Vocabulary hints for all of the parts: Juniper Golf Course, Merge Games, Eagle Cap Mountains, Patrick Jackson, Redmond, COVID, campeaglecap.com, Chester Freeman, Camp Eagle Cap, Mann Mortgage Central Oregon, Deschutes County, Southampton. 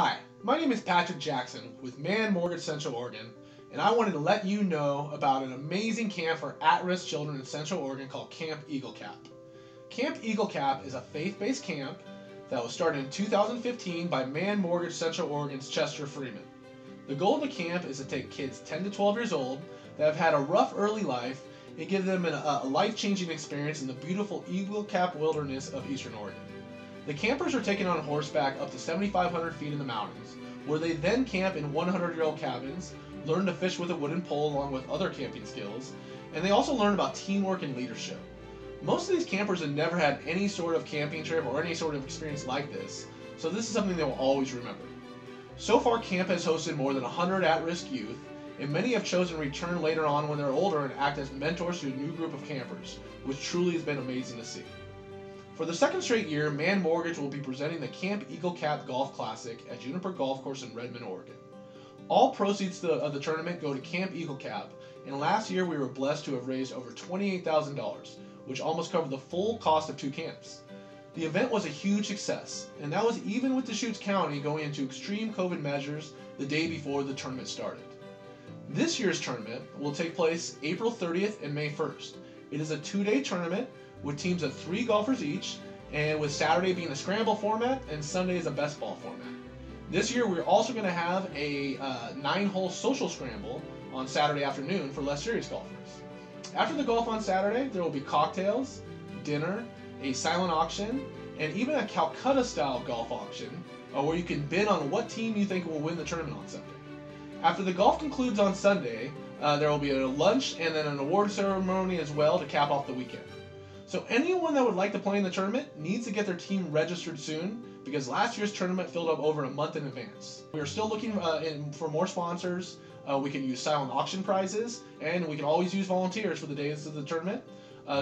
Hi, my name is Patrick Jackson with Mann Mortgage Central Oregon, and I wanted to let you know about an amazing camp for at-risk children in Central Oregon called Camp Eagle Cap. Camp Eagle Cap is a faith-based camp that was started in 2015 by Mann Mortgage Central Oregon's Chester Freeman. The goal of the camp is to take kids 10 to 12 years old that have had a rough early life and give them a life-changing experience in the beautiful Eagle Cap wilderness of Eastern Oregon. The campers are taken on horseback up to 7,500 feet in the mountains, where they then camp in 100-year-old cabins, learn to fish with a wooden pole along with other camping skills, and they also learn about teamwork and leadership. Most of these campers have never had any sort of camping trip or any sort of experience like this, so this is something they will always remember. So far, camp has hosted more than 100 at-risk youth, and many have chosen to return later on when they're older and act as mentors to a new group of campers, which truly has been amazing to see. For the second straight year, Mann Mortgage will be presenting the Camp Eagle Cap Golf Classic at Juniper Golf Course in Redmond, Oregon. All proceeds of the tournament go to Camp Eagle Cap, and last year we were blessed to have raised over $28,000, which almost covered the full cost of two camps. The event was a huge success, and that was even with Deschutes County going into extreme COVID measures the day before the tournament started. This year's tournament will take place April 30th and May 1st. It is a two-day tournament with teams of 3 golfers each, and with Saturday being a scramble format and Sunday is a best ball format. This year we're also going to have a 9-hole social scramble on Saturday afternoon for less serious golfers. After the golf on Saturday, there will be cocktails, dinner, a silent auction, and even a Calcutta-style golf auction where you can bid on what team you think will win the tournament on Sunday. After the golf concludes on Sunday, there will be a lunch and then an award ceremony as well to cap off the weekend. So anyone that would like to play in the tournament needs to get their team registered soon, because last year's tournament filled up over a month in advance. We are still looking for more sponsors. We can use silent auction prizes, and we can always use volunteers for the days of the tournament.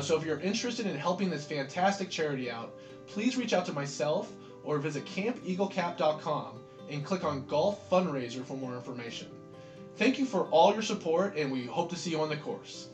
So if you're interested in helping this fantastic charity out, please reach out to myself or visit campeaglecap.com and click on Golf Fundraiser for more information. Thank you for all your support, and we hope to see you on the course.